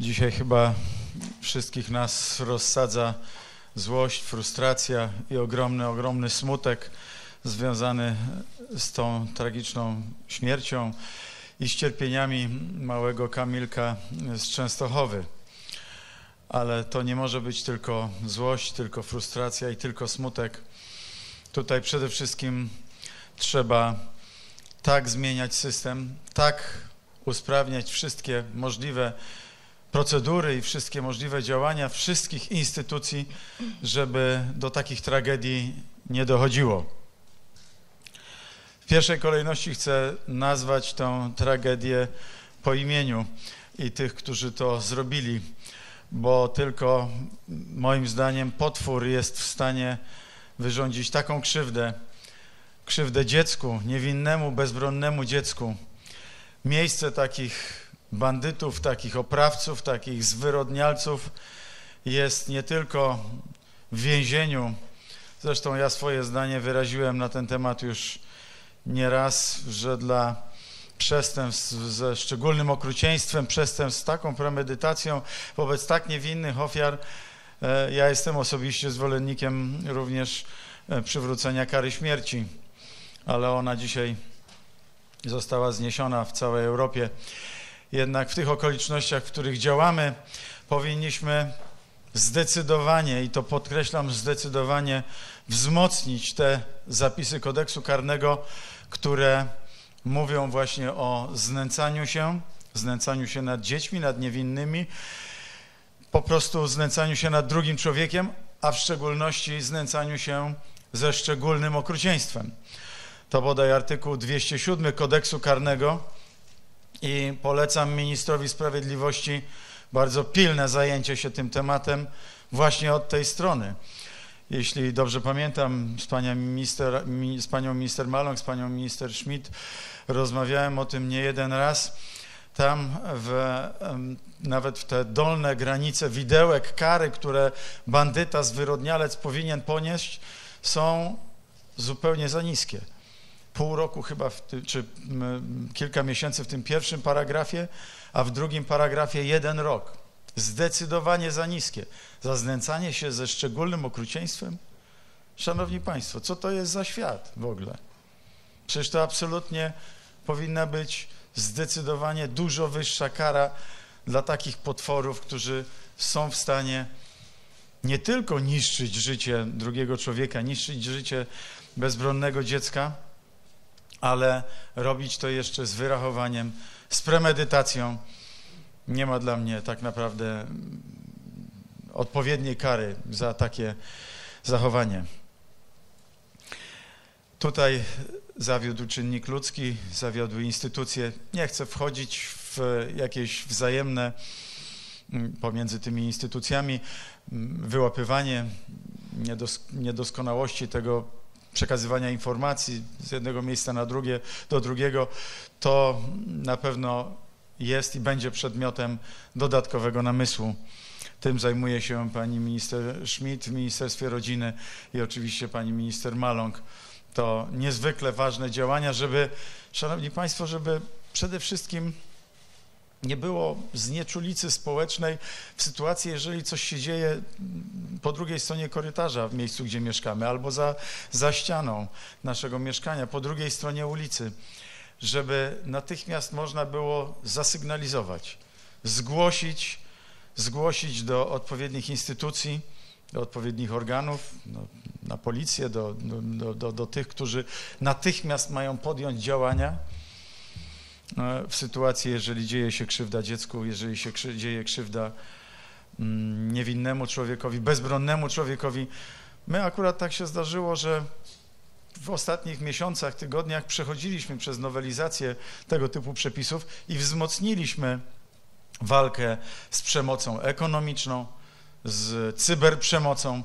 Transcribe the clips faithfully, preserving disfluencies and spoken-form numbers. Dzisiaj chyba wszystkich nas rozsadza złość, frustracja i ogromny, ogromny smutek związany z tą tragiczną śmiercią i z cierpieniami małego Kamilka z Częstochowy. Ale to nie może być tylko złość, tylko frustracja i tylko smutek. Tutaj przede wszystkim trzeba tak zmieniać system, tak usprawniać wszystkie możliwe procedury i wszystkie możliwe działania wszystkich instytucji, żeby do takich tragedii nie dochodziło. W pierwszej kolejności chcę nazwać tę tragedię po imieniu i tych, którzy to zrobili, bo tylko moim zdaniem potwór jest w stanie wyrządzić taką krzywdę, krzywdę dziecku, niewinnemu, bezbronnemu dziecku. Miejsce takich bandytów, takich oprawców, takich zwyrodnialców jest nie tylko w więzieniu. Zresztą ja swoje zdanie wyraziłem na ten temat już nieraz, że dla przestępstw ze szczególnym okrucieństwem, przestępstw z taką premedytacją wobec tak niewinnych ofiar, ja jestem osobiście zwolennikiem również przywrócenia kary śmierci, ale ona dzisiaj została zniesiona w całej Europie. Jednak w tych okolicznościach, w których działamy, powinniśmy zdecydowanie, i to podkreślam, zdecydowanie wzmocnić te zapisy kodeksu karnego, które mówią właśnie o znęcaniu się, znęcaniu się nad dziećmi, nad niewinnymi, po prostu znęcaniu się nad drugim człowiekiem, a w szczególności znęcaniu się ze szczególnym okrucieństwem. To bodaj artykuł dwieście siedem kodeksu karnego i polecam ministrowi sprawiedliwości bardzo pilne zajęcie się tym tematem właśnie od tej strony. Jeśli dobrze pamiętam, z panią minister, z panią minister Maląg, z panią minister Schmidt rozmawiałem o tym nie jeden raz. Tam w, nawet w te dolne granice widełek kary, które bandyta, zwyrodnialec powinien ponieść, są zupełnie za niskie. Pół roku chyba, w ty, czy kilka miesięcy w tym pierwszym paragrafie, a w drugim paragrafie jeden rok. Zdecydowanie za niskie. Za znęcanie się ze szczególnym okrucieństwem? Szanowni Państwo, co to jest za świat w ogóle? Przecież to absolutnie powinna być zdecydowanie dużo wyższa kara dla takich potworów, którzy są w stanie nie tylko niszczyć życie drugiego człowieka, niszczyć życie bezbronnego dziecka, ale robić to jeszcze z wyrachowaniem, z premedytacją. Nie ma dla mnie tak naprawdę odpowiedniej kary za takie zachowanie. Tutaj zawiódł czynnik ludzki, zawiodły instytucje. Nie chcę wchodzić w jakieś wzajemne pomiędzy tymi instytucjami wyłapywanie niedos- niedoskonałości tego przekazywania informacji z jednego miejsca na drugie, do drugiego, to na pewno jest i będzie przedmiotem dodatkowego namysłu. Tym zajmuje się pani minister Schmidt w Ministerstwie Rodziny i oczywiście pani minister Maląg. To niezwykle ważne działania, żeby, szanowni Państwo, żeby przede wszystkim nie było znieczulicy społecznej w sytuacji, jeżeli coś się dzieje po drugiej stronie korytarza w miejscu, gdzie mieszkamy, albo za, za ścianą naszego mieszkania, po drugiej stronie ulicy, żeby natychmiast można było zasygnalizować, zgłosić, zgłosić do odpowiednich instytucji, do odpowiednich organów, no, na policję, do, do, do, do tych, którzy natychmiast mają podjąć działania w sytuacji, jeżeli dzieje się krzywda dziecku, jeżeli się krzy, dzieje krzywda niewinnemu człowiekowi, bezbronnemu człowiekowi. My akurat tak się zdarzyło, że w ostatnich miesiącach, tygodniach przechodziliśmy przez nowelizację tego typu przepisów i wzmocniliśmy walkę z przemocą ekonomiczną, z cyberprzemocą.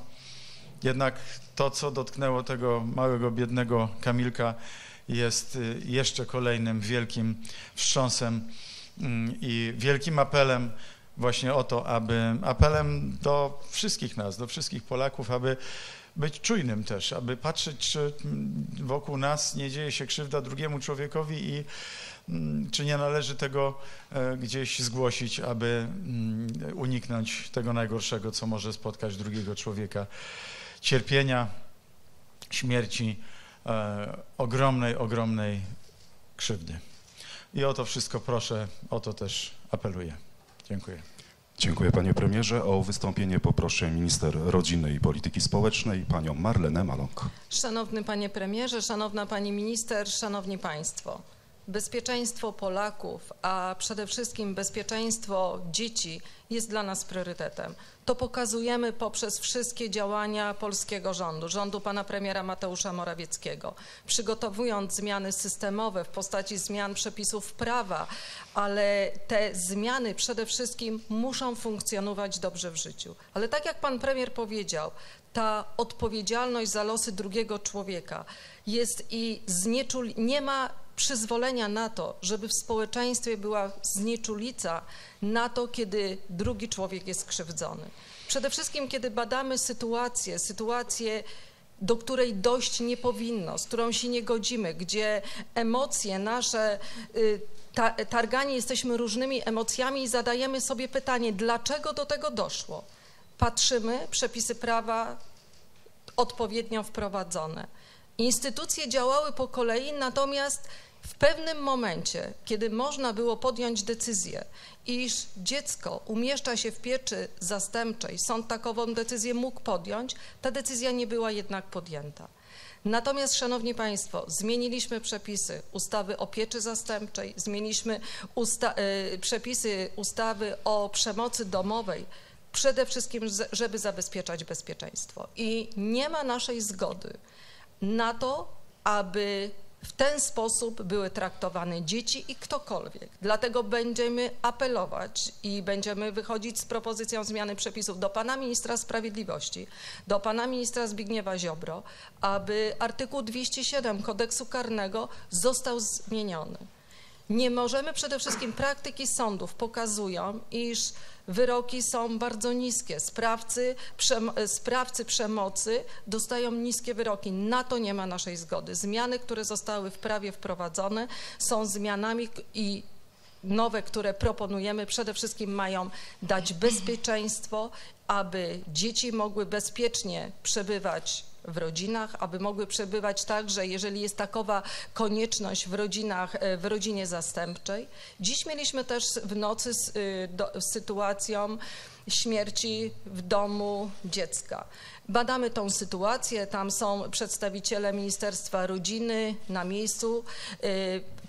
Jednak to, co dotknęło tego małego, biednego Kamilka, jest jeszcze kolejnym wielkim wstrząsem i wielkim apelem właśnie o to, aby apelem do wszystkich nas, do wszystkich Polaków, aby być czujnym też, aby patrzeć, czy wokół nas nie dzieje się krzywda drugiemu człowiekowi i czy nie należy tego gdzieś zgłosić, aby uniknąć tego najgorszego, co może spotkać drugiego człowieka. Cierpienia, śmierci, e, ogromnej, ogromnej krzywdy. I o to wszystko proszę, o to też apeluję. Dziękuję. Dziękuję, panie premierze. O wystąpienie poproszę minister Rodziny i Polityki Społecznej, panią Marlenę Maląg. Szanowny panie premierze, szanowna pani minister, szanowni państwo. Bezpieczeństwo Polaków, a przede wszystkim bezpieczeństwo dzieci jest dla nas priorytetem. To pokazujemy poprzez wszystkie działania polskiego rządu, rządu pana premiera Mateusza Morawieckiego. Przygotowując zmiany systemowe w postaci zmian przepisów prawa, ale te zmiany przede wszystkim muszą funkcjonować dobrze w życiu. Ale tak jak pan premier powiedział, ta odpowiedzialność za losy drugiego człowieka jest i znieczul... nie ma przyzwolenia na to, żeby w społeczeństwie była znieczulica na to, kiedy drugi człowiek jest krzywdzony. Przede wszystkim, kiedy badamy sytuację, sytuację, do której dojść nie powinno, z którą się nie godzimy, gdzie emocje nasze, targani jesteśmy różnymi emocjami i zadajemy sobie pytanie, dlaczego do tego doszło? Patrzymy, przepisy prawa odpowiednio wprowadzone. Instytucje działały po kolei, natomiast w pewnym momencie, kiedy można było podjąć decyzję, iż dziecko umieszcza się w pieczy zastępczej, sąd takową decyzję mógł podjąć, ta decyzja nie była jednak podjęta. Natomiast, szanowni państwo, zmieniliśmy przepisy ustawy o pieczy zastępczej, zmieniliśmy usta- przepisy ustawy o przemocy domowej, przede wszystkim, żeby zabezpieczać bezpieczeństwo. I nie ma naszej zgody na to, aby w ten sposób były traktowane dzieci i ktokolwiek. Dlatego będziemy apelować i będziemy wychodzić z propozycją zmiany przepisów do pana ministra sprawiedliwości, do pana ministra Zbigniewa Ziobro, aby artykuł dwieście siedem kodeksu karnego został zmieniony. Nie możemy, przede wszystkim praktyki sądów pokazują, iż wyroki są bardzo niskie. Sprawcy, przem sprawcy przemocy dostają niskie wyroki. Na to nie ma naszej zgody. Zmiany, które zostały w prawie wprowadzone, są zmianami i nowe, które proponujemy, przede wszystkim mają dać bezpieczeństwo, aby dzieci mogły bezpiecznie przebywać w rodzinach, aby mogły przebywać także, jeżeli jest takowa konieczność w rodzinach, w rodzinie zastępczej. Dziś mieliśmy też w nocy z, do, z sytuacją śmierci w domu dziecka. Badamy tą sytuację, tam są przedstawiciele Ministerstwa Rodziny na miejscu,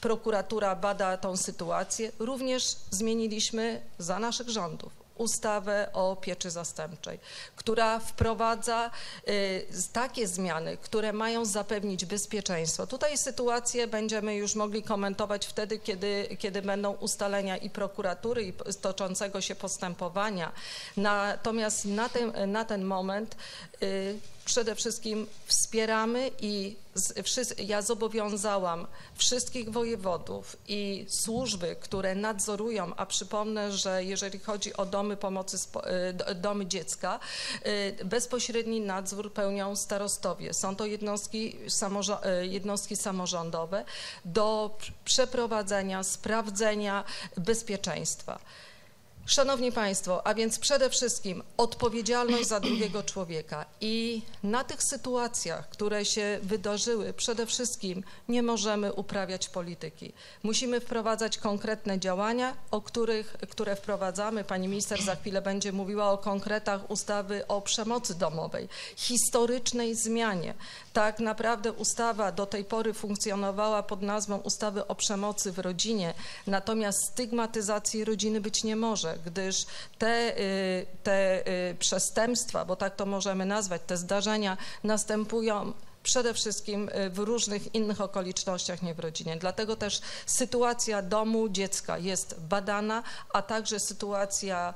prokuratura bada tą sytuację. Również zmieniliśmy za naszych rządów ustawę o pieczy zastępczej, która wprowadza y, takie zmiany, które mają zapewnić bezpieczeństwo. Tutaj sytuację będziemy już mogli komentować wtedy, kiedy, kiedy będą ustalenia i prokuratury, i toczącego się postępowania. Natomiast na ten, na ten moment y, przede wszystkim wspieramy i z, ja zobowiązałam wszystkich wojewodów i służby, które nadzorują, a przypomnę, że jeżeli chodzi o domy pomocy, domy dziecka, bezpośredni nadzór pełnią starostowie. Są to jednostki, jednostki samorządowe do przeprowadzenia, sprawdzenia bezpieczeństwa. Szanowni państwo, a więc przede wszystkim odpowiedzialność za drugiego człowieka i na tych sytuacjach, które się wydarzyły, przede wszystkim nie możemy uprawiać polityki. Musimy wprowadzać konkretne działania, o których, które wprowadzamy. Pani minister za chwilę będzie mówiła o konkretach ustawy o przemocy domowej, historycznej zmianie. Tak naprawdę ustawa do tej pory funkcjonowała pod nazwą ustawy o przemocy w rodzinie, natomiast stygmatyzacji rodziny być nie może, gdyż te, te przestępstwa, bo tak to możemy nazwać, te zdarzenia następują przede wszystkim w różnych innych okolicznościach, nie w rodzinie. Dlatego też sytuacja domu dziecka jest badana, a także sytuacja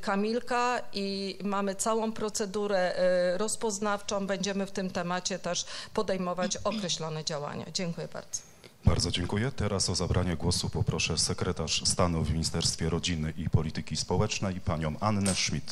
Kamilka i mamy całą procedurę rozpoznawczą. Będziemy w tym temacie też podejmować określone działania. Dziękuję bardzo. Bardzo dziękuję. Teraz o zabranie głosu poproszę sekretarz stanu w Ministerstwie Rodziny i Polityki Społecznej, panią Annę Schmidt.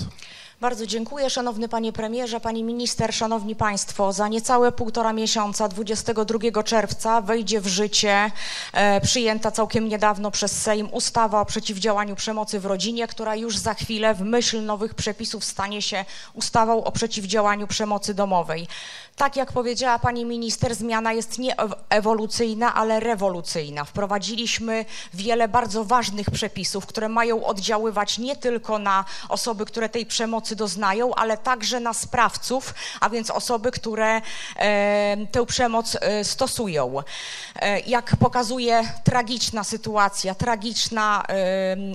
Bardzo dziękuję, szanowny panie premierze, pani minister, szanowni państwo. Za niecałe półtora miesiąca, dwudziestego drugiego czerwca, wejdzie w życie e, przyjęta całkiem niedawno przez Sejm ustawa o przeciwdziałaniu przemocy w rodzinie, która już za chwilę w myśl nowych przepisów stanie się ustawą o przeciwdziałaniu przemocy domowej. Tak jak powiedziała pani minister, zmiana jest nie ewolucyjna, ale rewolucyjna. Wprowadziliśmy wiele bardzo ważnych przepisów, które mają oddziaływać nie tylko na osoby, które tej przemocy doznają, ale także na sprawców, a więc osoby, które e, tę przemoc e, stosują. E, jak pokazuje tragiczna sytuacja, tragiczna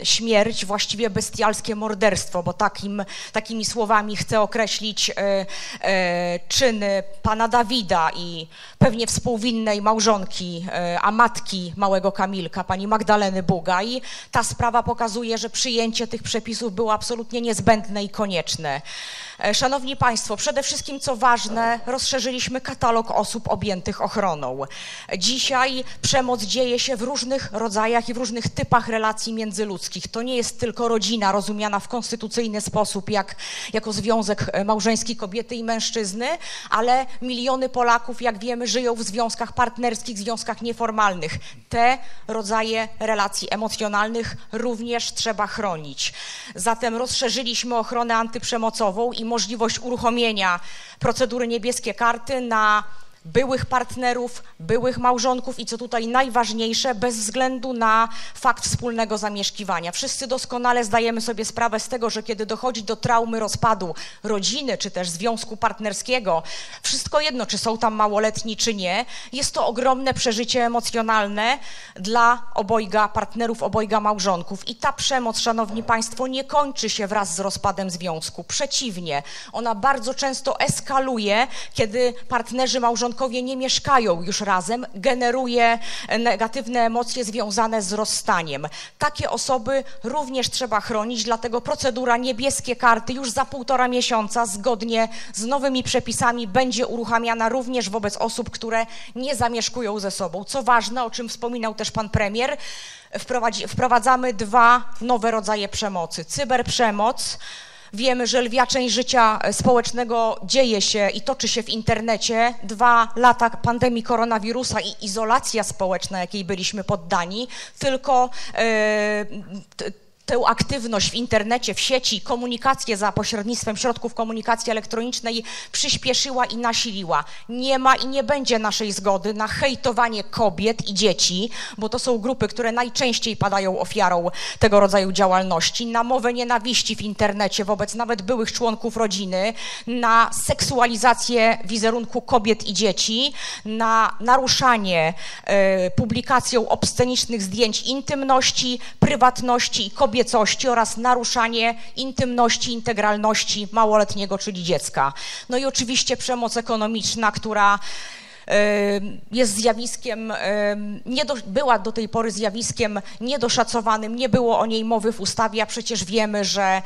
e, śmierć, właściwie bestialskie morderstwo, bo takim, takimi słowami chcę określić e, e, czyny pana Dawida i pewnie współwinnej małżonki, a matki małego Kamilka, pani Magdaleny Bugaj. Ta sprawa pokazuje, że przyjęcie tych przepisów było absolutnie niezbędne i konieczne. Szanowni państwo, przede wszystkim, co ważne, rozszerzyliśmy katalog osób objętych ochroną. Dzisiaj przemoc dzieje się w różnych rodzajach i w różnych typach relacji międzyludzkich. To nie jest tylko rodzina rozumiana w konstytucyjny sposób, jak, jako związek małżeński kobiety i mężczyzny, ale miliony Polaków, jak wiemy, żyją w związkach partnerskich, związkach nieformalnych. Te rodzaje relacji emocjonalnych również trzeba chronić. Zatem rozszerzyliśmy ochronę antyprzemocową i możliwość uruchomienia procedury niebieskie karty na byłych partnerów, byłych małżonków i co tutaj najważniejsze, bez względu na fakt wspólnego zamieszkiwania. Wszyscy doskonale zdajemy sobie sprawę z tego, że kiedy dochodzi do traumy rozpadu rodziny czy też związku partnerskiego, wszystko jedno, czy są tam małoletni, czy nie, jest to ogromne przeżycie emocjonalne dla obojga partnerów, obojga małżonków. I ta przemoc, szanowni państwo, nie kończy się wraz z rozpadem związku. Przeciwnie, ona bardzo często eskaluje, kiedy partnerzy małżonków nie mieszkają już razem, generuje negatywne emocje związane z rozstaniem. Takie osoby również trzeba chronić, dlatego procedura niebieskie karty już za półtora miesiąca zgodnie z nowymi przepisami będzie uruchamiana również wobec osób, które nie zamieszkują ze sobą. Co ważne, o czym wspominał też pan premier, wprowadzamy dwa nowe rodzaje przemocy. Cyberprzemoc. Wiemy, że lwia część życia społecznego dzieje się i toczy się w internecie. Dwa lata pandemii koronawirusa i izolacja społeczna, jakiej byliśmy poddani, tylko yy, tę aktywność w internecie, w sieci, komunikację za pośrednictwem środków komunikacji elektronicznej przyspieszyła i nasiliła. Nie ma i nie będzie naszej zgody na hejtowanie kobiet i dzieci, bo to są grupy, które najczęściej padają ofiarą tego rodzaju działalności, na mowę nienawiści w internecie wobec nawet byłych członków rodziny, na seksualizację wizerunku kobiet i dzieci, na naruszanie y, publikacją obscenicznych zdjęć intymności, prywatności i kobiet Kobiecości oraz naruszanie intymności, integralności małoletniego, czyli dziecka. No i oczywiście przemoc ekonomiczna, która jest zjawiskiem, nie do, była do tej pory zjawiskiem niedoszacowanym, nie było o niej mowy w ustawie, a przecież wiemy, że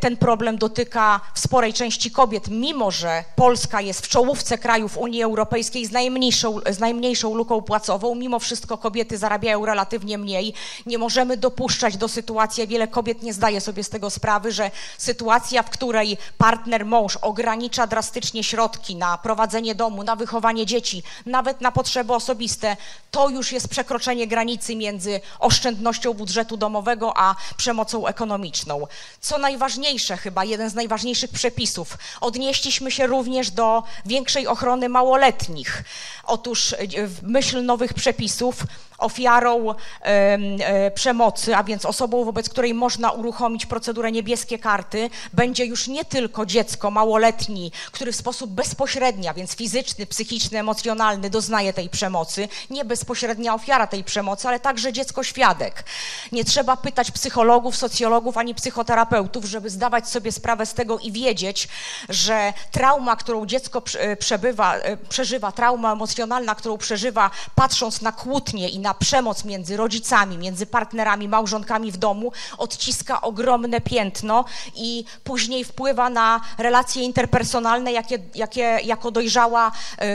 ten problem dotyka w sporej części kobiet, mimo że Polska jest w czołówce krajów Unii Europejskiej z najmniejszą, z najmniejszą luką płacową, mimo wszystko kobiety zarabiają relatywnie mniej. Nie możemy dopuszczać do sytuacji, wiele kobiet nie zdaje sobie z tego sprawy, że sytuacja, w której partner, mąż ogranicza drastycznie środki na prowadzenie domu, na wychowanie dzieci, nawet na potrzeby osobiste, to już jest przekroczenie granicy między oszczędnością budżetu domowego a przemocą ekonomiczną. Co najważniejsze, chyba jeden z najważniejszych przepisów, odnieśliśmy się również do większej ochrony małoletnich. Otóż w myśl nowych przepisów ofiarą y, y, przemocy, a więc osobą, wobec której można uruchomić procedurę niebieskie karty, będzie już nie tylko dziecko, małoletni, który w sposób bezpośredni, a więc fizyczny, psychiczny, emocjonalny doznaje tej przemocy, nie bezpośrednia ofiara tej przemocy, ale także dziecko świadek. Nie trzeba pytać psychologów, socjologów ani psychoterapeutów, żeby zdawać sobie sprawę z tego i wiedzieć, że trauma, którą dziecko przebywa, przeżywa, trauma emocjonalna, którą przeżywa patrząc na kłótnie i na przemoc między rodzicami, między partnerami, małżonkami w domu odciska ogromne piętno i później wpływa na relacje interpersonalne, jakie, jakie jako dojrzała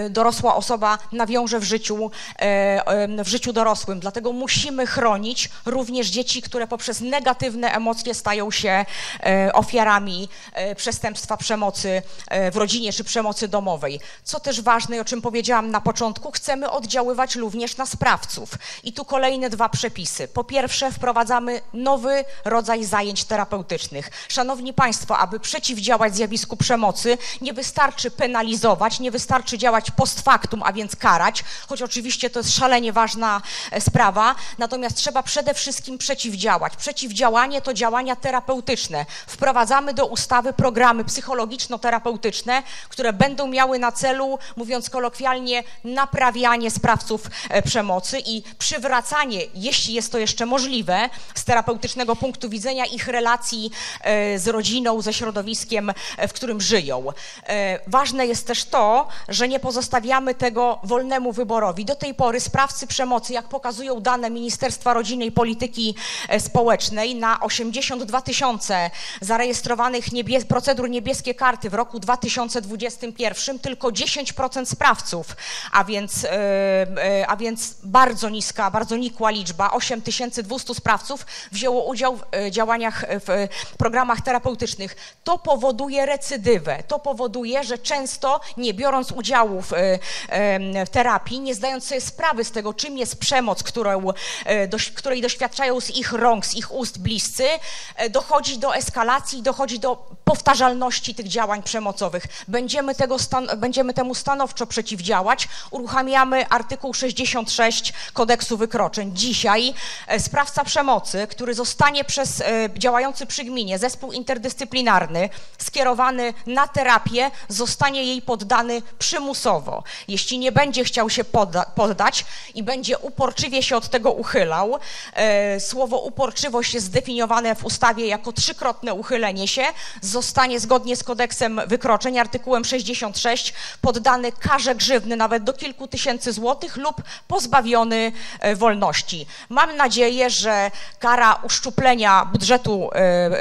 dorosła dorosła osoba nawiąże w życiu, w życiu dorosłym. Dlatego musimy chronić również dzieci, które poprzez negatywne emocje stają się ofiarami przestępstwa przemocy w rodzinie czy przemocy domowej. Co też ważne, o czym powiedziałam na początku, chcemy oddziaływać również na sprawców. I tu kolejne dwa przepisy. Po pierwsze, wprowadzamy nowy rodzaj zajęć terapeutycznych. Szanowni Państwo, aby przeciwdziałać zjawisku przemocy, nie wystarczy penalizować, nie wystarczy działać post factum, a więc karać, choć oczywiście to jest szalenie ważna sprawa, natomiast trzeba przede wszystkim przeciwdziałać. Przeciwdziałanie to działania terapeutyczne. Wprowadzamy do ustawy programy psychologiczno-terapeutyczne, które będą miały na celu, mówiąc kolokwialnie, naprawianie sprawców przemocy i przywracanie, jeśli jest to jeszcze możliwe, z terapeutycznego punktu widzenia ich relacji z rodziną, ze środowiskiem, w którym żyją. Ważne jest też to, że nie pozostawiamy tego wolnemu wyborowi. Do tej pory sprawcy przemocy, jak pokazują dane Ministerstwa Rodziny i Polityki Społecznej, na osiemdziesiąt dwa tysiące zarejestrowanych niebie- procedur niebieskie karty w roku dwa tysiące dwudziestym pierwszym tylko dziesięć procent sprawców, a więc, yy, yy, a więc bardzo niska, bardzo nikła liczba, osiem tysięcy dwieście sprawców wzięło udział w yy, działaniach, w yy, programach terapeutycznych. To powoduje recydywę, to powoduje, że często nie biorąc udziału w, yy, w terapii, nie zdając sobie sprawy z tego, czym jest przemoc, którą, yy, doś- której doświadczają z ich rąk, z ich ust bliscy, yy, dochodzi do eskalacji, dochodzi do powtarzalności tych działań przemocowych. Będziemy, tego stan- będziemy temu stanowczo przeciwdziałać. Uruchamiamy artykuł sześćdziesiąt sześć Kodeksu Wykroczeń. Dzisiaj e, sprawca przemocy, który zostanie przez e, działający przy gminie zespół interdyscyplinarny skierowany na terapię, zostanie jej poddany przymusowo. Jeśli nie będzie chciał się podda- poddać i będzie uporczywie się od tego uchylał, e, słowo uporczywość jest zdefiniowane w ustawie jako trzykrotne uchylenie się, zostanie zgodnie z Kodeksem Wykroczeń, artykułem sześćdziesiąt sześć, poddany karze grzywny nawet do kilku tysięcy złotych lub pozbawiony wolności. Mam nadzieję, że kara uszczuplenia budżetu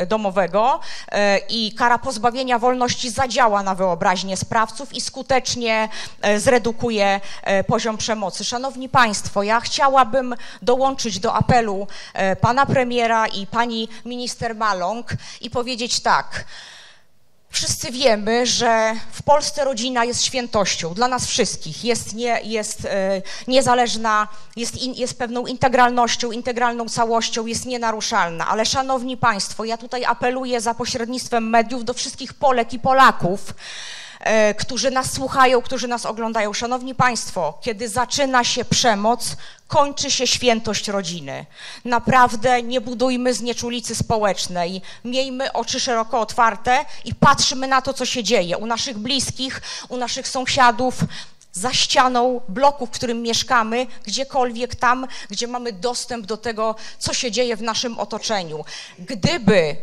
domowego i kara pozbawienia wolności zadziała na wyobraźnię sprawców i skutecznie zredukuje poziom przemocy. Szanowni Państwo, ja chciałabym dołączyć do apelu pana premiera i pani minister Maląg i powiedzieć tak. Wszyscy wiemy, że w Polsce rodzina jest świętością dla nas wszystkich, jest, nie, jest e, niezależna, jest, in, jest pewną integralnością, integralną całością, jest nienaruszalna. Ale szanowni Państwo, ja tutaj apeluję za pośrednictwem mediów do wszystkich Polek i Polaków, e, którzy nas słuchają, którzy nas oglądają. Szanowni Państwo, kiedy zaczyna się przemoc, kończy się świętość rodziny. Naprawdę nie budujmy znieczulicy społecznej. Miejmy oczy szeroko otwarte i patrzmy na to, co się dzieje u naszych bliskich, u naszych sąsiadów, za ścianą bloku, w którym mieszkamy, gdziekolwiek tam, gdzie mamy dostęp do tego, co się dzieje w naszym otoczeniu. Gdyby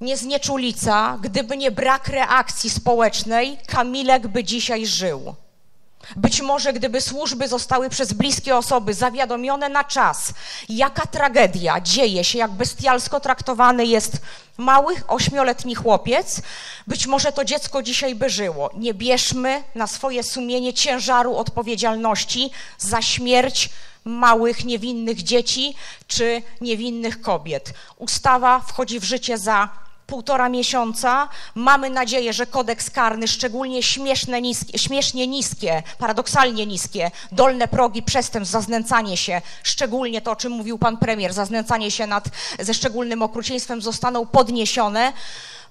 nie znieczulica, gdyby nie brak reakcji społecznej, Kamilek by dzisiaj żył. Być może gdyby służby zostały przez bliskie osoby zawiadomione na czas, jaka tragedia dzieje się, jak bestialsko traktowany jest mały, ośmioletni chłopiec, być może to dziecko dzisiaj by żyło. Nie bierzmy na swoje sumienie ciężaru odpowiedzialności za śmierć małych, niewinnych dzieci czy niewinnych kobiet. Ustawa wchodzi w życie za półtora miesiąca. Mamy nadzieję, że kodeks karny, szczególnie śmieszne, niskie, śmiesznie niskie, paradoksalnie niskie, dolne progi przestępstw za znęcanie się, szczególnie to, o czym mówił pan premier, za znęcanie się nad, ze szczególnym okrucieństwem, zostaną podniesione,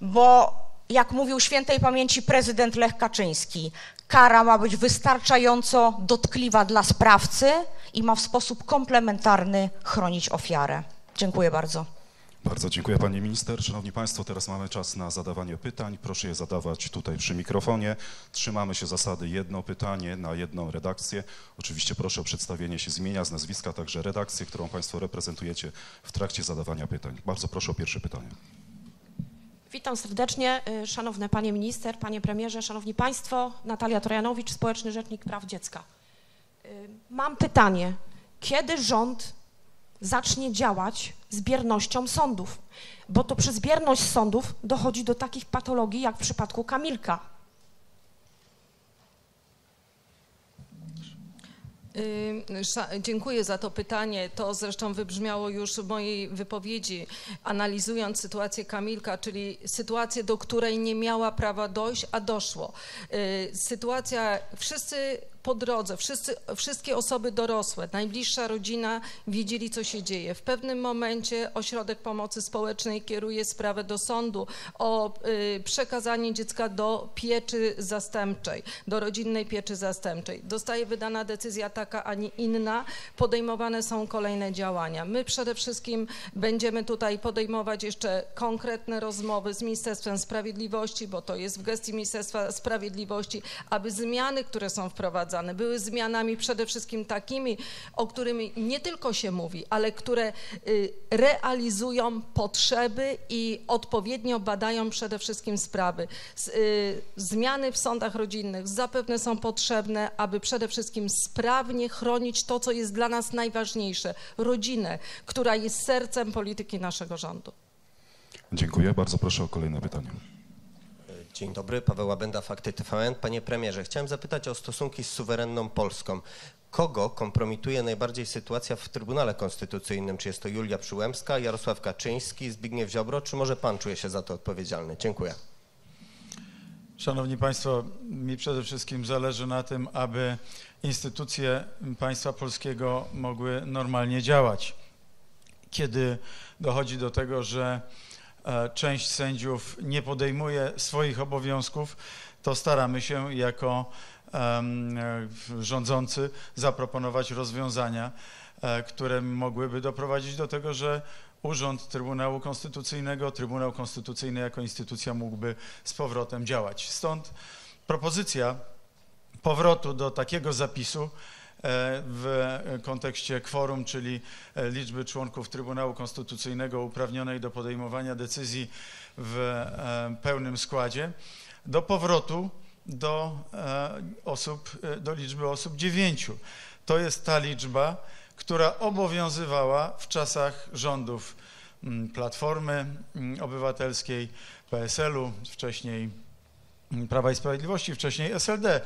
bo jak mówił świętej pamięci prezydent Lech Kaczyński, kara ma być wystarczająco dotkliwa dla sprawcy i ma w sposób komplementarny chronić ofiarę. Dziękuję bardzo. Bardzo dziękuję pani minister. Szanowni Państwo, teraz mamy czas na zadawanie pytań. Proszę je zadawać tutaj przy mikrofonie. Trzymamy się zasady jedno pytanie na jedną redakcję. Oczywiście proszę o przedstawienie się z imienia, z nazwiska, także redakcję, którą Państwo reprezentujecie w trakcie zadawania pytań. Bardzo proszę o pierwsze pytanie. Witam serdecznie, szanowne panie minister, panie premierze, szanowni Państwo. Natalia Trojanowicz, społeczny rzecznik praw dziecka. Mam pytanie. Kiedy rząd zacznie działać z biernością sądów, bo to przez bierność sądów dochodzi do takich patologii, jak w przypadku Kamilka. Dziękuję za to pytanie. To zresztą wybrzmiało już w mojej wypowiedzi, analizując sytuację Kamilka, czyli sytuację, do której nie miała prawa dojść, a doszło. Sytuacja, wszyscy po drodze, wszyscy, wszystkie osoby dorosłe, najbliższa rodzina wiedzieli, co się dzieje. W pewnym momencie Ośrodek Pomocy Społecznej kieruje sprawę do sądu o y, przekazanie dziecka do pieczy zastępczej, do rodzinnej pieczy zastępczej. Zostaje wydana decyzja taka, a nie inna. Podejmowane są kolejne działania. My przede wszystkim będziemy tutaj podejmować jeszcze konkretne rozmowy z Ministerstwem Sprawiedliwości, bo to jest w gestii Ministerstwa Sprawiedliwości, aby zmiany, które są wprowadzane, były zmianami przede wszystkim takimi, o którymi nie tylko się mówi, ale które realizują potrzeby i odpowiednio badają przede wszystkim sprawy. Zmiany w sądach rodzinnych zapewne są potrzebne, aby przede wszystkim sprawnie chronić to, co jest dla nas najważniejsze, rodzinę, która jest sercem polityki naszego rządu. Dziękuję. Bardzo proszę o kolejne pytanie. Dzień dobry, Paweł Łabęda, Fakty T V N. Panie premierze, chciałem zapytać o stosunki z suwerenną Polską. Kogo kompromituje najbardziej sytuacja w Trybunale Konstytucyjnym? Czy jest to Julia Przyłębska, Jarosław Kaczyński, Zbigniew Ziobro, czy może pan czuje się za to odpowiedzialny? Dziękuję. Szanowni Państwo, mi przede wszystkim zależy na tym, aby instytucje państwa polskiego mogły normalnie działać. Kiedy dochodzi do tego, że część sędziów nie podejmuje swoich obowiązków, to staramy się jako um, rządzący zaproponować rozwiązania, które mogłyby doprowadzić do tego, że Urząd Trybunału Konstytucyjnego, Trybunał Konstytucyjny jako instytucja mógłby z powrotem działać. Stąd propozycja powrotu do takiego zapisu w kontekście kworum, czyli liczby członków Trybunału Konstytucyjnego uprawnionej do podejmowania decyzji w pełnym składzie, do powrotu do osób, do liczby osób dziewięciu. To jest ta liczba, która obowiązywała w czasach rządów Platformy Obywatelskiej, P S L-u, wcześniej Prawa i Sprawiedliwości, wcześniej S L D.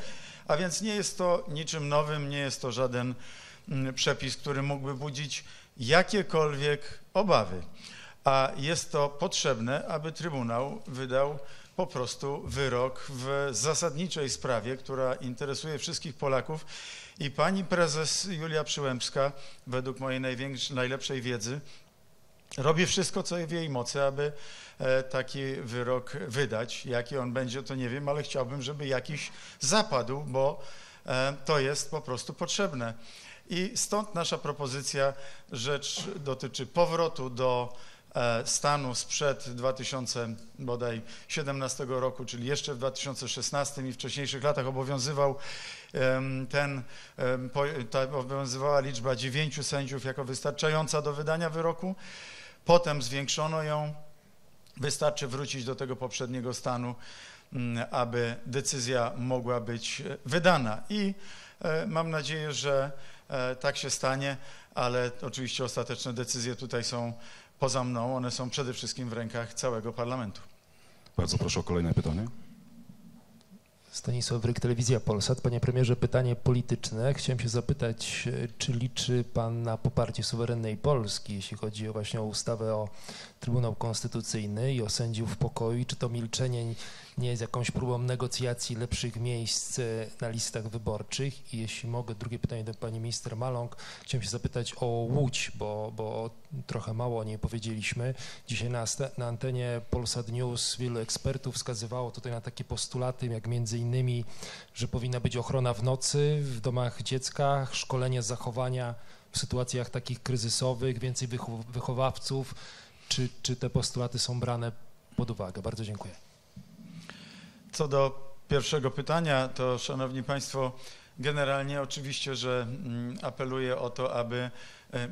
A więc nie jest to niczym nowym, nie jest to żaden przepis, który mógłby budzić jakiekolwiek obawy, a jest to potrzebne, aby Trybunał wydał po prostu wyrok w zasadniczej sprawie, która interesuje wszystkich Polaków. I pani prezes Julia Przyłębska, według mojej najlepszej wiedzy, robi wszystko, co w jej mocy, aby taki wyrok wydać. Jaki on będzie, to nie wiem, ale chciałbym, żeby jakiś zapadł, bo to jest po prostu potrzebne. I stąd nasza propozycja, rzecz dotyczy powrotu do stanu sprzed dwa tysiące siedemnastego roku, czyli jeszcze w dwa tysiące szesnastym i wcześniejszych latach obowiązywał ten, ta obowiązywała liczba dziewięciu sędziów jako wystarczająca do wydania wyroku. Potem zwiększono ją. Wystarczy wrócić do tego poprzedniego stanu, aby decyzja mogła być wydana. I mam nadzieję, że tak się stanie, ale oczywiście ostateczne decyzje tutaj są poza mną. One są przede wszystkim w rękach całego parlamentu. Bardzo proszę o kolejne pytanie. Stanisław Wryk, Telewizja Polsat. Panie premierze, pytanie polityczne. Chciałem się zapytać, czy liczy pan na poparcie suwerennej Polski, jeśli chodzi właśnie o ustawę o Trybunał Konstytucyjny i o sędziów pokoju? Czy to milczenie nie jest jakąś próbą negocjacji lepszych miejsc na listach wyborczych? I jeśli mogę, drugie pytanie do pani minister Maląg. Chciałem się zapytać o Łódź, bo, bo trochę mało o niej powiedzieliśmy. Dzisiaj na, na antenie Polsat News wielu ekspertów wskazywało tutaj na takie postulaty, jak między innymi, że powinna być ochrona w nocy, w domach dziecka, szkolenie z zachowania w sytuacjach takich kryzysowych, więcej wychowawców. Czy, czy te postulaty są brane pod uwagę? Bardzo dziękuję. Co do pierwszego pytania, to szanowni państwo, generalnie oczywiście, że apeluję o to, aby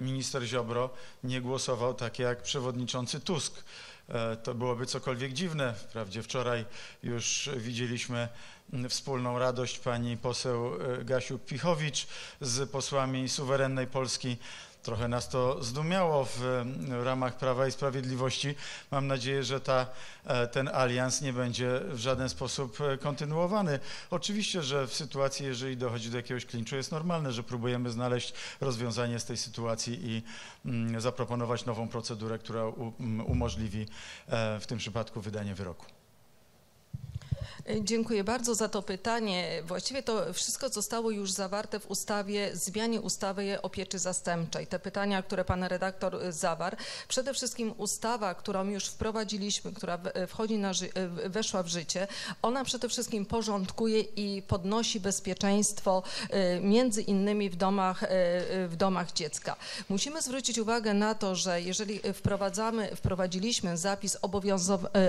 minister Ziobro nie głosował tak jak przewodniczący Tusk. To byłoby cokolwiek dziwne. Wprawdzie wczoraj już widzieliśmy wspólną radość pani poseł Gasiuk-Pihowicz z posłami Suwerennej Polski Trochę nas to zdumiało w ramach Prawa i Sprawiedliwości. Mam nadzieję, że ta, ten alians nie będzie w żaden sposób kontynuowany. Oczywiście, że w sytuacji, jeżeli dochodzi do jakiegoś klinczu, jest normalne, że próbujemy znaleźć rozwiązanie z tej sytuacji i zaproponować nową procedurę, która umożliwi w tym przypadku wydanie wyroku. Dziękuję bardzo za to pytanie. Właściwie to wszystko zostało już zawarte w ustawie, zmianie ustawy o pieczy zastępczej. Te pytania, które pan redaktor zawarł. Przede wszystkim ustawa, którą już wprowadziliśmy, która wchodzi na, weszła w życie, ona przede wszystkim porządkuje i podnosi bezpieczeństwo między innymi w domach, w domach dziecka. Musimy zwrócić uwagę na to, że jeżeli wprowadzamy, wprowadziliśmy zapis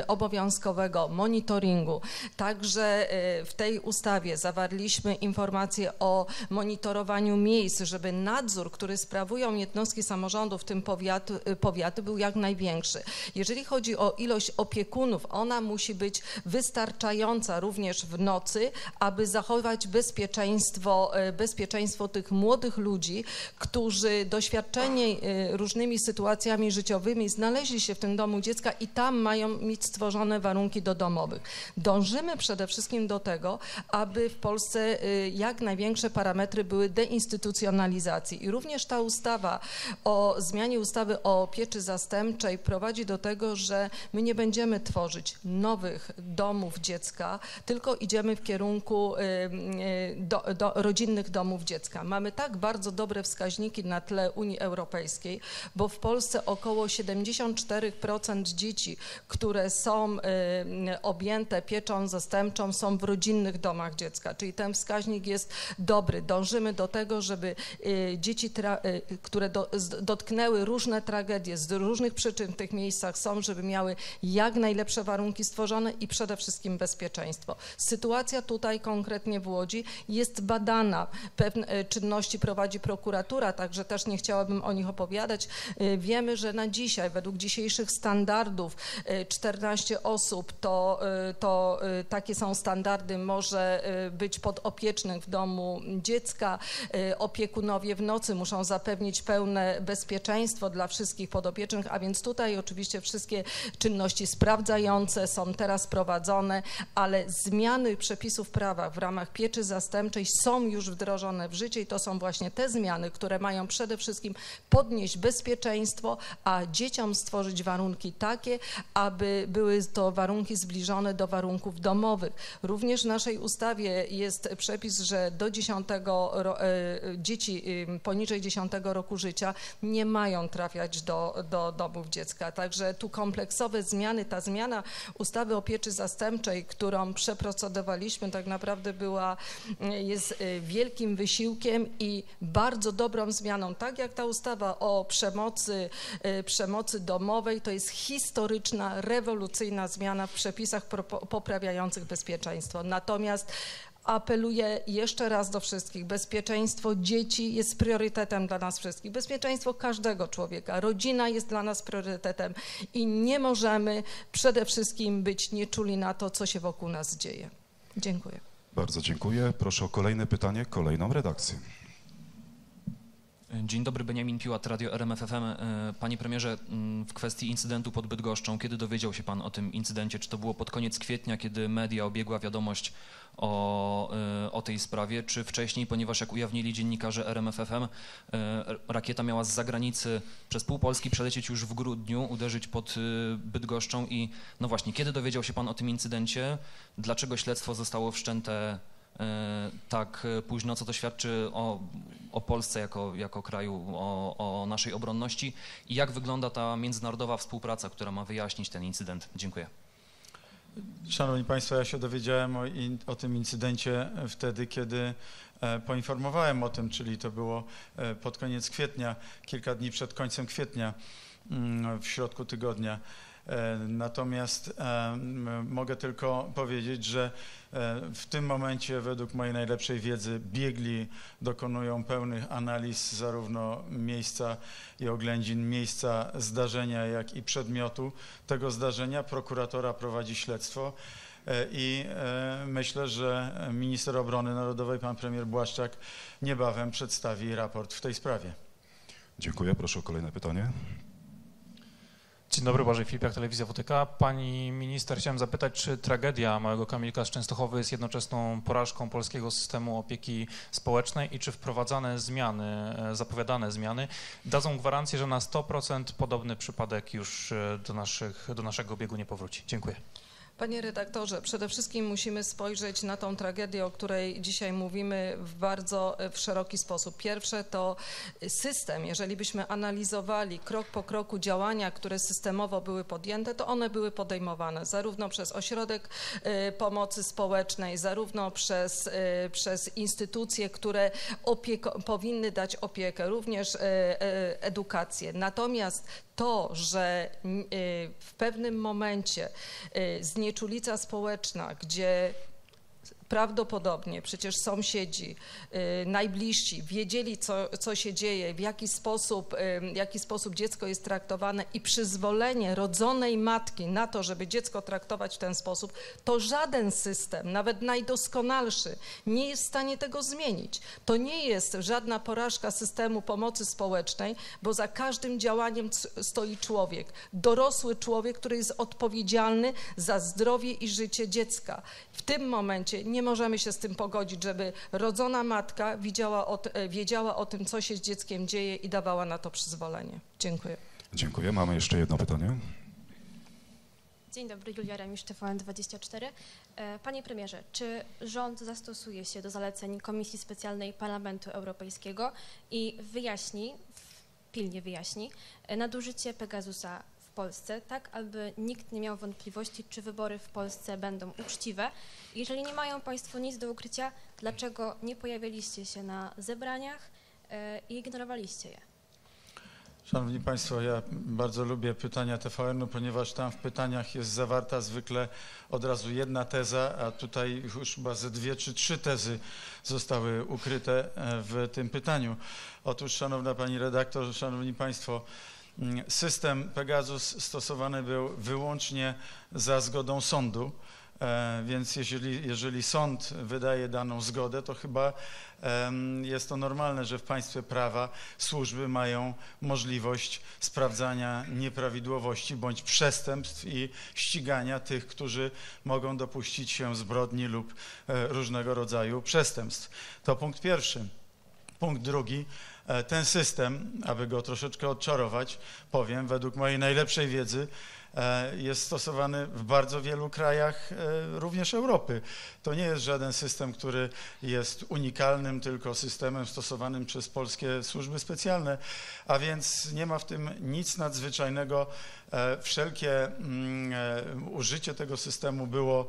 obowiązkowego monitoringu, także w tej ustawie zawarliśmy informację o monitorowaniu miejsc, żeby nadzór, który sprawują jednostki samorządu, w tym powiatu, powiatu, był jak największy. Jeżeli chodzi o ilość opiekunów, ona musi być wystarczająca również w nocy, aby zachować bezpieczeństwo, bezpieczeństwo tych młodych ludzi, którzy doświadczeni różnymi sytuacjami życiowymi znaleźli się w tym domu dziecka i tam mają mieć stworzone warunki dodomowych. Dążymy przede wszystkim do tego, aby w Polsce jak największe parametry były deinstytucjonalizacji. I również ta ustawa o zmianie ustawy o pieczy zastępczej prowadzi do tego, że my nie będziemy tworzyć nowych domów dziecka, tylko idziemy w kierunku do, do rodzinnych domów dziecka. Mamy tak bardzo dobre wskaźniki na tle Unii Europejskiej, bo w Polsce około siedemdziesiąt cztery procent dzieci, które są objęte pieczą zastępczą, są w rodzinnych domach dziecka, czyli ten wskaźnik jest dobry. Dążymy do tego, żeby dzieci, które do, dotknęły różne tragedie, z różnych przyczyn w tych miejscach są, żeby miały jak najlepsze warunki stworzone i przede wszystkim bezpieczeństwo. Sytuacja tutaj konkretnie w Łodzi jest badana. Pewne czynności prowadzi prokuratura, także też nie chciałabym o nich opowiadać. Wiemy, że na dzisiaj, według dzisiejszych standardów, czternaście osób to, to takie są standardy, może być podopiecznych w domu dziecka. Opiekunowie w nocy muszą zapewnić pełne bezpieczeństwo dla wszystkich podopiecznych, a więc tutaj oczywiście wszystkie czynności sprawdzające są teraz prowadzone, ale zmiany przepisów prawa w ramach pieczy zastępczej są już wdrożone w życie i to są właśnie te zmiany, które mają przede wszystkim podnieść bezpieczeństwo, a dzieciom stworzyć warunki takie, aby były to warunki zbliżone do warunków domowych. Również w naszej ustawie jest przepis, że do dziesiątego ro, dzieci poniżej dziesiątego roku życia nie mają trafiać do, do domów dziecka. Także tu kompleksowe zmiany. Ta zmiana ustawy o pieczy zastępczej, którą przeprocedowaliśmy, tak naprawdę była, jest wielkim wysiłkiem i bardzo dobrą zmianą. Tak jak ta ustawa o przemocy, przemocy domowej, to jest historyczna, rewolucyjna zmiana w przepisach poprawiających bezpieczeństwo. Natomiast apeluję jeszcze raz do wszystkich. Bezpieczeństwo dzieci jest priorytetem dla nas wszystkich. Bezpieczeństwo każdego człowieka. Rodzina jest dla nas priorytetem i nie możemy przede wszystkim być nieczuli na to, co się wokół nas dzieje. Dziękuję. Bardzo dziękuję. Proszę o kolejne pytanie, kolejną redakcję. Dzień dobry, Beniamin Piłat, Radio R M F F M. Panie premierze, w kwestii incydentu pod Bydgoszczą, kiedy dowiedział się pan o tym incydencie? Czy to było pod koniec kwietnia, kiedy media obiegła wiadomość o, o tej sprawie, czy wcześniej, ponieważ jak ujawnili dziennikarze R M F F M, rakieta miała z zagranicy przez pół Polski przelecieć już w grudniu, uderzyć pod Bydgoszczą i no właśnie, kiedy dowiedział się pan o tym incydencie? Dlaczego śledztwo zostało wszczęte tak późno, co to świadczy o, o Polsce jako, jako kraju, o, o naszej obronności i jak wygląda ta międzynarodowa współpraca, która ma wyjaśnić ten incydent? Dziękuję. Szanowni Państwo, ja się dowiedziałem o, o tym incydencie wtedy, kiedy poinformowałem o tym, czyli to było pod koniec kwietnia, kilka dni przed końcem kwietnia, w środku tygodnia. Natomiast mogę tylko powiedzieć, że w tym momencie według mojej najlepszej wiedzy biegli dokonują pełnych analiz zarówno miejsca i oględzin miejsca zdarzenia, jak i przedmiotu tego zdarzenia. Prokuratora prowadzi śledztwo i myślę, że minister obrony narodowej, pan premier Błaszczak, niebawem przedstawi raport w tej sprawie. Dziękuję. Proszę o kolejne pytanie. Dzień dobry, Błażej Filipiak, Telewizja W T K. Pani minister, chciałem zapytać, czy tragedia małego Kamilka z Częstochowy jest jednoczesną porażką polskiego systemu opieki społecznej i czy wprowadzane zmiany, zapowiadane zmiany dadzą gwarancję, że na sto procent podobny przypadek już do, naszych, do naszego biegu nie powróci? Dziękuję. Panie redaktorze, przede wszystkim musimy spojrzeć na tą tragedię, o której dzisiaj mówimy, w bardzo w szeroki sposób. Pierwsze to system. Jeżeli byśmy analizowali krok po kroku działania, które systemowo były podjęte, to one były podejmowane zarówno przez Ośrodek Pomocy Społecznej, zarówno przez, przez instytucje, które opieko- powinny dać opiekę, również edukację. Natomiast to, że w pewnym momencie znieczulica społeczna, gdzie prawdopodobnie przecież sąsiedzi, y, najbliżsi wiedzieli, co, co się dzieje, w jaki sposób, y, w jaki sposób dziecko jest traktowane i przyzwolenie rodzonej matki na to, żeby dziecko traktować w ten sposób, to żaden system, nawet najdoskonalszy, nie jest w stanie tego zmienić. To nie jest żadna porażka systemu pomocy społecznej, bo za każdym działaniem stoi człowiek, dorosły człowiek, który jest odpowiedzialny za zdrowie i życie dziecka. W tym momencie nie Nie możemy się z tym pogodzić, żeby rodzona matka widziała o wiedziała o tym, co się z dzieckiem dzieje i dawała na to przyzwolenie. Dziękuję. Dziękuję. Mamy jeszcze jedno pytanie. Dzień dobry, Julia Remisz, T V N dwadzieścia cztery. Panie premierze, czy rząd zastosuje się do zaleceń Komisji Specjalnej Parlamentu Europejskiego i wyjaśni, pilnie wyjaśni, nadużycie Pegasusa w Polsce, tak aby nikt nie miał wątpliwości, czy wybory w Polsce będą uczciwe? Jeżeli nie mają Państwo nic do ukrycia, dlaczego nie pojawialiście się na zebraniach i ignorowaliście je? Szanowni Państwo, ja bardzo lubię pytania T V N-u, ponieważ tam w pytaniach jest zawarta zwykle od razu jedna teza, a tutaj już chyba ze dwie czy trzy tezy zostały ukryte w tym pytaniu. Otóż, szanowna Pani redaktor, Szanowni Państwo, system Pegasus stosowany był wyłącznie za zgodą sądu, więc jeżeli, jeżeli sąd wydaje daną zgodę, to chyba jest to normalne, że w państwie prawa służby mają możliwość sprawdzania nieprawidłowości bądź przestępstw i ścigania tych, którzy mogą dopuścić się zbrodni lub różnego rodzaju przestępstw. To punkt pierwszy. Punkt drugi. Ten system, aby go troszeczkę odczarować, powiem, według mojej najlepszej wiedzy, jest stosowany w bardzo wielu krajach, również Europy. To nie jest żaden system, który jest unikalnym, tylko systemem stosowanym przez polskie służby specjalne, a więc nie ma w tym nic nadzwyczajnego. Wszelkie użycie tego systemu było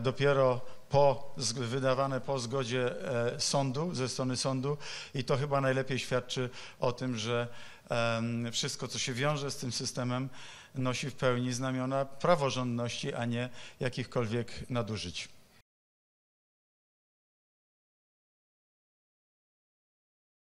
dopiero po, wydawane po zgodzie sądu, ze strony sądu, i to chyba najlepiej świadczy o tym, że wszystko, co się wiąże z tym systemem, nosi w pełni znamiona praworządności, a nie jakichkolwiek nadużyć.